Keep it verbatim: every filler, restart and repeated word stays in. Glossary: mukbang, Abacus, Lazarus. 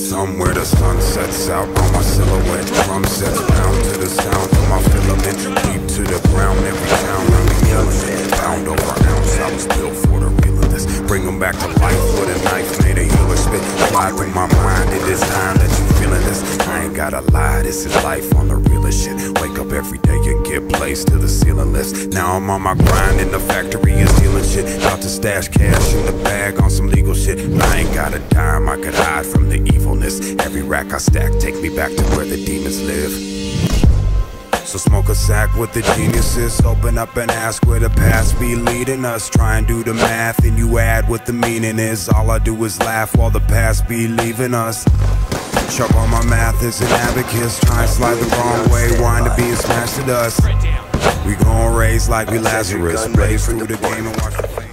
Somewhere the sun sets out on my silhouette. Drum sets bound to the sound of my filament. Deep to the ground, every town I've been yelling at. Pound over ounce, I was built for the real of this. Bring them back to life with a knife, made a healer spit. Fly through my mind, it is time that you feeling this. I ain't gotta lie, this is life on the realest shit. Wake up every day and get placed to the ceiling list. Now I'm on my grind in the factory and stealing shit. About to stash cash in the bag on some legal shit. I ain't got a dime, I could hide from the evilness. Every rack I stack, take me back to where the demons live. So smoke a sack with the geniuses, open up and ask where the past be leading us. Try and do the math and you add what the meaning is. All I do is laugh while the past be leaving us. Chop on my math as an abacus, try and slide the wrong way, wind up being smashed at us. We gon' raise like we Lazarus, blaze through the game and watch the play.